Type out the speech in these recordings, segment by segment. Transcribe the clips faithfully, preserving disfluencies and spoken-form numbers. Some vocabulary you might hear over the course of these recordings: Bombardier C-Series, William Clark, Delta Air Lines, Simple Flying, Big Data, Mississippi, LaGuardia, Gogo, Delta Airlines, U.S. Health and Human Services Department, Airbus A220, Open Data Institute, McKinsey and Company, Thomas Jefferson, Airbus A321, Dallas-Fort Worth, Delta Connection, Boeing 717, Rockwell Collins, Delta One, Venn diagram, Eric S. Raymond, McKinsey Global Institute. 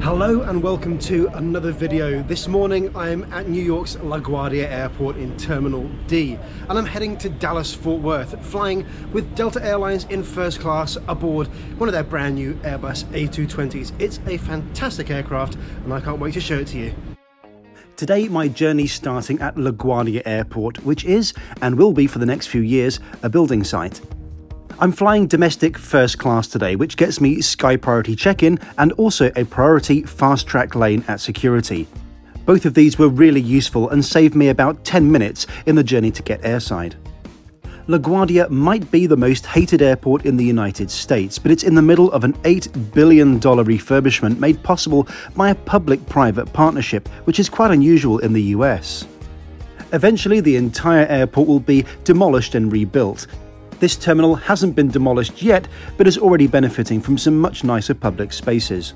Hello and welcome to another video. This morning I am at New York's LaGuardia Airport in Terminal D and I'm heading to Dallas-Fort Worth, flying with Delta Airlines in first class aboard one of their brand new Airbus A two twenties. It's a fantastic aircraft and I can't wait to show it to you. Today my journey is starting at LaGuardia Airport, which is, and will be for the next few years, a building site. I'm flying domestic first class today, which gets me sky priority check-in and also a priority fast track lane at security. Both of these were really useful and saved me about ten minutes in the journey to get airside. LaGuardia might be the most hated airport in the United States, but it's in the middle of an eight billion dollar refurbishment made possible by a public-private partnership, which is quite unusual in the U S. Eventually, the entire airport will be demolished and rebuilt. This terminal hasn't been demolished yet, but is already benefiting from some much nicer public spaces.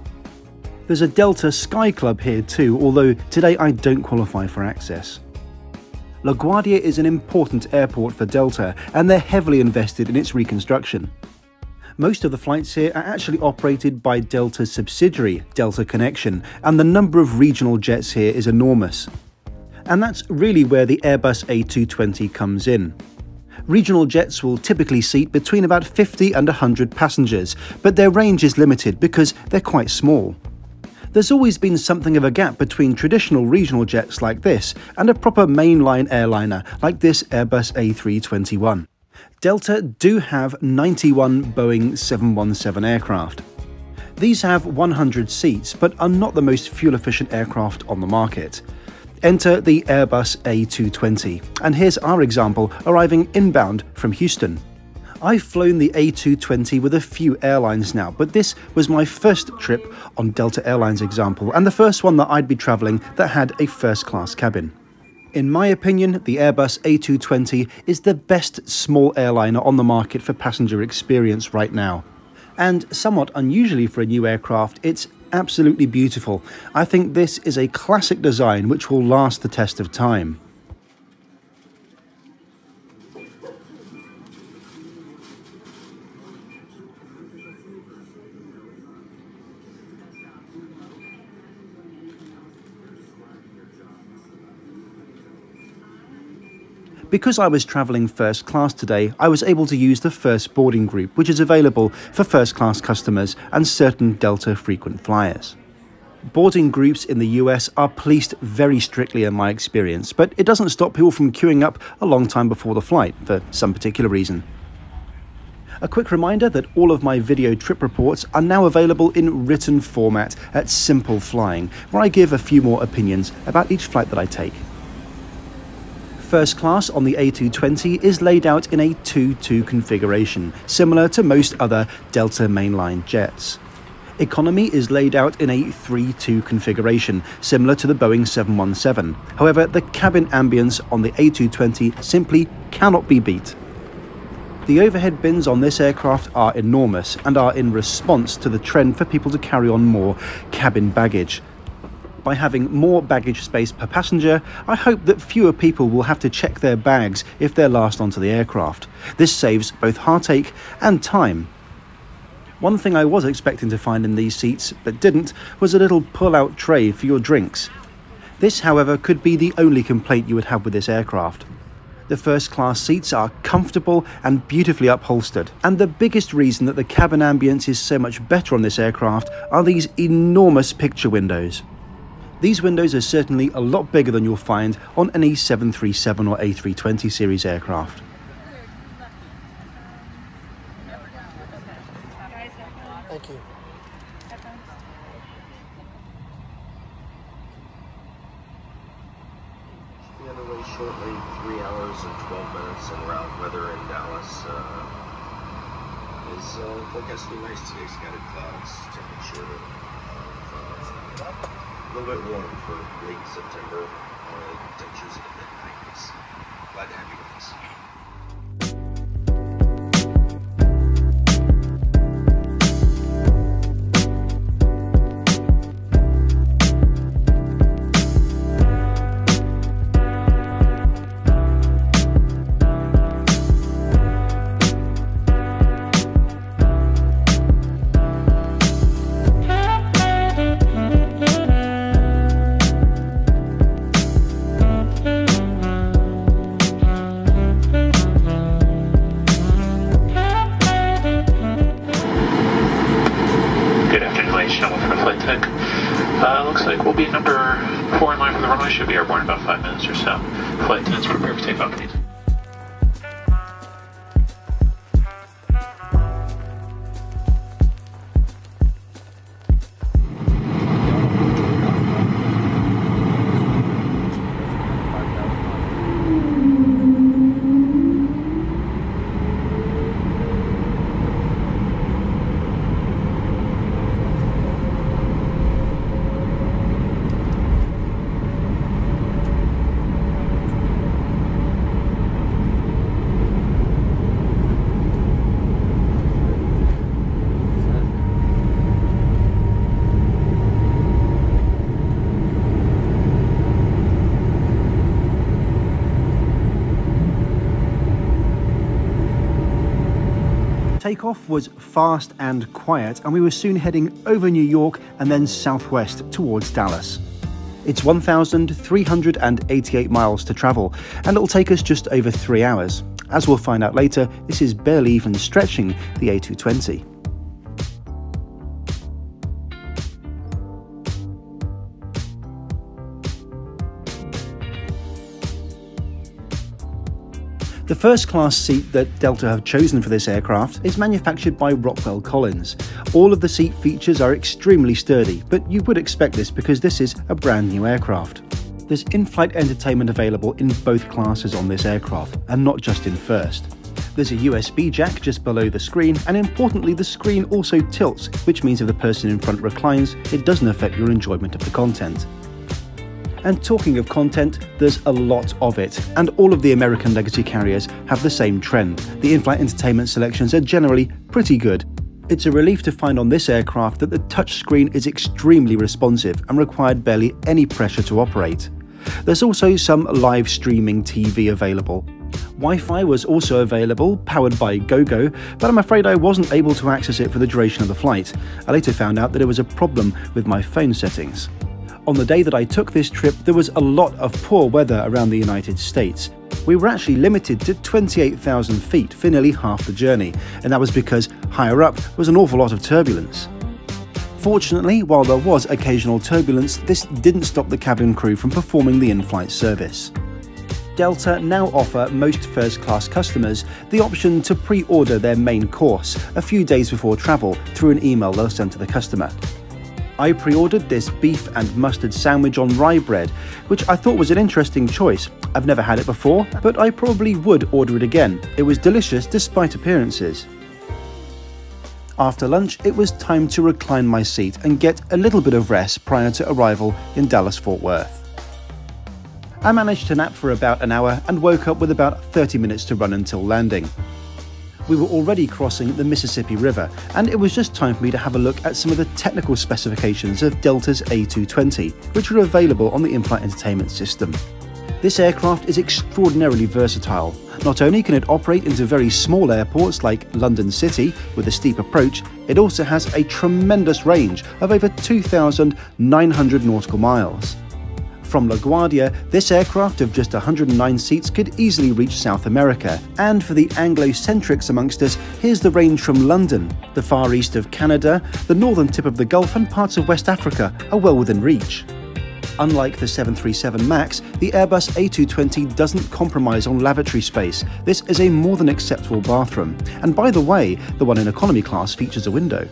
There's a Delta Sky Club here too, although today I don't qualify for access. LaGuardia is an important airport for Delta, and they're heavily invested in its reconstruction. Most of the flights here are actually operated by Delta's subsidiary, Delta Connection, and the number of regional jets here is enormous. And that's really where the Airbus A two twenty comes in. Regional jets will typically seat between about fifty and one hundred passengers, but their range is limited because they're quite small. There's always been something of a gap between traditional regional jets like this and a proper mainline airliner like this Airbus A three twenty-one. Delta do have ninety-one Boeing seven one seven aircraft. These have one hundred seats, but are not the most fuel-efficient aircraft on the market. Enter the Airbus A two twenty, and here's our example arriving inbound from Houston. I've flown the A two twenty with a few airlines now, but this was my first trip on Delta Airlines example, and the first one that I'd be traveling that had a first-class cabin. In my opinion, the Airbus A two twenty is the best small airliner on the market for passenger experience right now. And somewhat unusually for a new aircraft, it's absolutely beautiful. I think this is a classic design which will last the test of time. Because I was travelling first class today, I was able to use the first boarding group, which is available for first class customers and certain Delta frequent flyers. Boarding groups in the U S are policed very strictly in my experience, but it doesn't stop people from queuing up a long time before the flight, for some particular reason. A quick reminder that all of my video trip reports are now available in written format at Simple Flying, where I give a few more opinions about each flight that I take. First class on the A two twenty is laid out in a two two configuration, similar to most other Delta mainline jets. Economy is laid out in a three two configuration, similar to the Boeing seven one seven. However, the cabin ambience on the A two twenty simply cannot be beat. The overhead bins on this aircraft are enormous and are in response to the trend for people to carry on more cabin baggage. By having more baggage space per passenger, I hope that fewer people will have to check their bags if they're last onto the aircraft. This saves both heartache and time. One thing I was expecting to find in these seats, but didn't, was a little pull-out tray for your drinks. This, however, could be the only complaint you would have with this aircraft. The first-class seats are comfortable and beautifully upholstered, and the biggest reason that the cabin ambience is so much better on this aircraft are these enormous picture windows. These windows are certainly a lot bigger than you'll find on any seven three seven or A three twenty series aircraft. Thank you. The other way shortly, three hours and twelve minutes en route. Weather in Dallas uh, is uh, forecast to be nice today. Scattered clouds, temperature of uh, a little bit warm for late September, uh, temperatures in the mid nineties. Glad to have you with us. Mm-hmm. in about five minutes or so. Flight attendants, prepare for takeoff, please. Takeoff was fast and quiet, and we were soon heading over New York and then southwest towards Dallas. It's one thousand three hundred eighty-eight miles to travel, and it'll take us just over three hours. As we'll find out later, this is barely even stretching the A two twenty. The first class seat that Delta have chosen for this aircraft is manufactured by Rockwell Collins. All of the seat features are extremely sturdy, but you would expect this because this is a brand new aircraft. There's in-flight entertainment available in both classes on this aircraft, and not just in first. There's a U S B jack just below the screen, and importantly the screen also tilts, which means if the person in front reclines, it doesn't affect your enjoyment of the content. And talking of content, there's a lot of it, and all of the American legacy carriers have the same trend. The in-flight entertainment selections are generally pretty good. It's a relief to find on this aircraft that the touchscreen is extremely responsive and required barely any pressure to operate. There's also some live streaming T V available. Wi-Fi was also available, powered by Gogo, but I'm afraid I wasn't able to access it for the duration of the flight. I later found out that it was a problem with my phone settings. On the day that I took this trip, there was a lot of poor weather around the United States. We were actually limited to twenty-eight thousand feet for nearly half the journey, and that was because higher up was an awful lot of turbulence. Fortunately, while there was occasional turbulence, this didn't stop the cabin crew from performing the in-flight service. Delta now offer most first-class customers the option to pre-order their main course a few days before travel through an email they'll send to the customer. I pre-ordered this beef and mustard sandwich on rye bread, which I thought was an interesting choice. I've never had it before, but I probably would order it again. It was delicious despite appearances. After lunch, it was time to recline my seat and get a little bit of rest prior to arrival in Dallas-Fort Worth. I managed to nap for about an hour and woke up with about thirty minutes to run until landing. We were already crossing the Mississippi River, and it was just time for me to have a look at some of the technical specifications of Delta's A two twenty, which were available on the in-flight entertainment system. This aircraft is extraordinarily versatile. Not only can it operate into very small airports like London City with a steep approach, it also has a tremendous range of over two thousand nine hundred nautical miles. From LaGuardia, this aircraft of just one hundred nine seats could easily reach South America. And for the Anglo-centrics amongst us, here's the range from London. The far east of Canada, the northern tip of the Gulf and parts of West Africa are well within reach. Unlike the seven thirty-seven MAX, the Airbus A two twenty doesn't compromise on lavatory space. This is a more than acceptable bathroom. And by the way, the one in economy class features a window.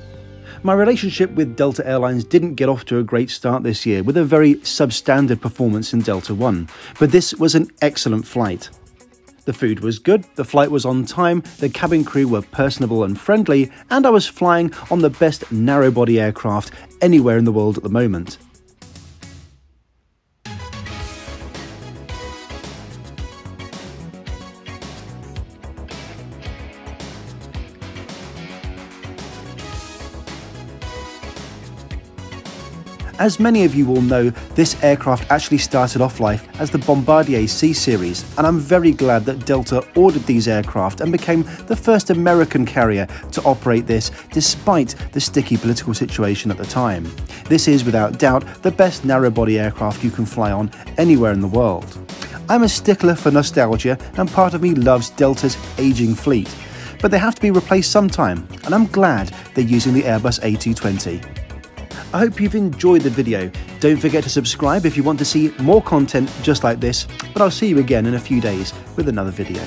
My relationship with Delta Airlines didn't get off to a great start this year with a very substandard performance in Delta One, but this was an excellent flight. The food was good, the flight was on time, the cabin crew were personable and friendly, and I was flying on the best narrow-body aircraft anywhere in the world at the moment. As many of you will know, this aircraft actually started off life as the Bombardier C-Series, and I'm very glad that Delta ordered these aircraft and became the first American carrier to operate this despite the sticky political situation at the time. This is without doubt the best narrow-body aircraft you can fly on anywhere in the world. I'm a stickler for nostalgia, and part of me loves Delta's aging fleet, but they have to be replaced sometime, and I'm glad they're using the Airbus A two twenty. I hope you've enjoyed the video. Don't forget to subscribe if you want to see more content just like this, but I'll see you again in a few days with another video.